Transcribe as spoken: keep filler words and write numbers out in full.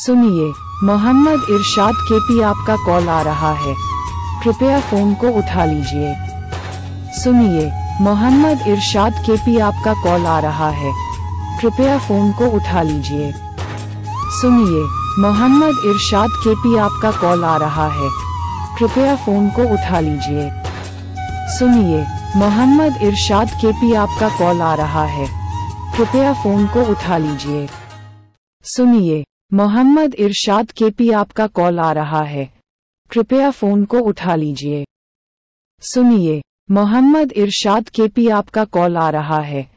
सुनिए, मोहम्मद इरशाद के पी आपका कॉल आ रहा है, कृपया फोन को उठा लीजिए। सुनिए, मोहम्मद इरशाद के पी आपका कॉल आ रहा है, कृपया फोन को उठा लीजिए। सुनिए, मोहम्मद इरशाद के पी आपका कॉल आ रहा है, कृपया फोन को उठा लीजिए। सुनिए, मोहम्मद इरशाद के पी आपका कॉल आ रहा है, कृपया फोन को उठा लीजिए। सुनिए, मोहम्मद इरशाद के पी आपका कॉल आ रहा है, कृपया फोन को उठा लीजिए। सुनिए, मोहम्मद इरशाद के पी आपका कॉल आ रहा है,